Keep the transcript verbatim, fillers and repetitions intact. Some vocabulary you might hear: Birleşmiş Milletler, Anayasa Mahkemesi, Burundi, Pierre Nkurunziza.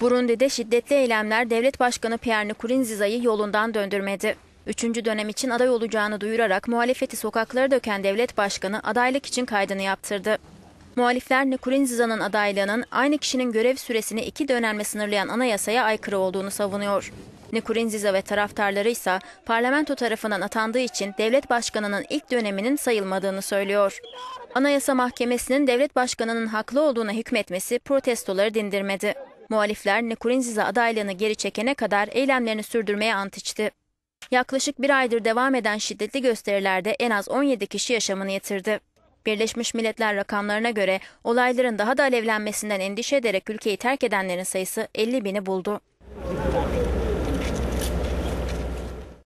Burundi'de şiddetli eylemler devlet başkanı Pierre Nkurunziza'yı yolundan döndürmedi. Üçüncü dönem için aday olacağını duyurarak muhalefeti sokaklara döken devlet başkanı adaylık için kaydını yaptırdı. Muhalifler Nkurunziza'nın adaylığının aynı kişinin görev süresini iki dönemle sınırlayan anayasaya aykırı olduğunu savunuyor. Nkurunziza ve taraftarları ise parlamento tarafından atandığı için devlet başkanının ilk döneminin sayılmadığını söylüyor. Anayasa Mahkemesi'nin devlet başkanının haklı olduğuna hükmetmesi protestoları dindirmedi. Muhalifler Nkurunziza adaylığını geri çekene kadar eylemlerini sürdürmeye ant içti. Yaklaşık bir aydır devam eden şiddetli gösterilerde en az on yedi kişi yaşamını yitirdi. Birleşmiş Milletler rakamlarına göre olayların daha da alevlenmesinden endişe ederek ülkeyi terk edenlerin sayısı elli bini buldu.